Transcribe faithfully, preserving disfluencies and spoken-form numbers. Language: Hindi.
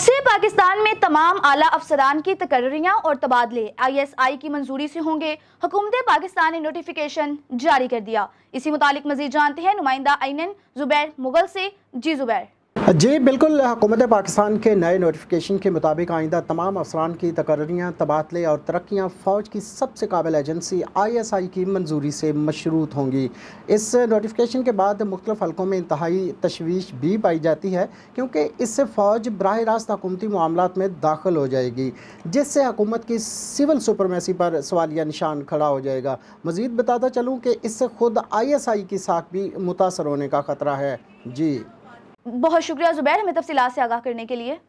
से पाकिस्तान में तमाम आला अफसरान की तकर्रियां और तबादले आई एस आई की मंजूरी से होंगे। हुकूमत पाकिस्तान ने नोटिफिकेशन जारी कर दिया। इसी मुतालिक मजीद जानते हैं नुमाइंदा ऐन जुबैर मुगल से। जी जुबैर जी बिल्कुल, हुकूमत पाकिस्तान के नए नोटिफिकेशन के मुताबिक आइंदा तमाम अफसरान की तकर्रियां, तबादले और तरक्कियां फ़ौज की सबसे काबिल एजेंसी आई एस आई की मंजूरी से मशरूत होंगी। इस नोटिफिकेशन के बाद मुख्तलिफ हलकों में इंतहाई तशवीश भी पाई जाती है, क्योंकि इससे फ़ौज बराह रास्त हुकूमती मामलात में दाखिल हो जाएगी, जिससे हुकूमत की सिविल सुपरमेसी पर सवालिया निशान खड़ा हो जाएगा। मज़ीद बताता चलूँ कि इससे खुद आई एस आई की साख भी मुतासर होने का ख़तरा है। जी बहुत शुक्रिया जुबैर, हमें तफसीलात से आगाह करने के लिए।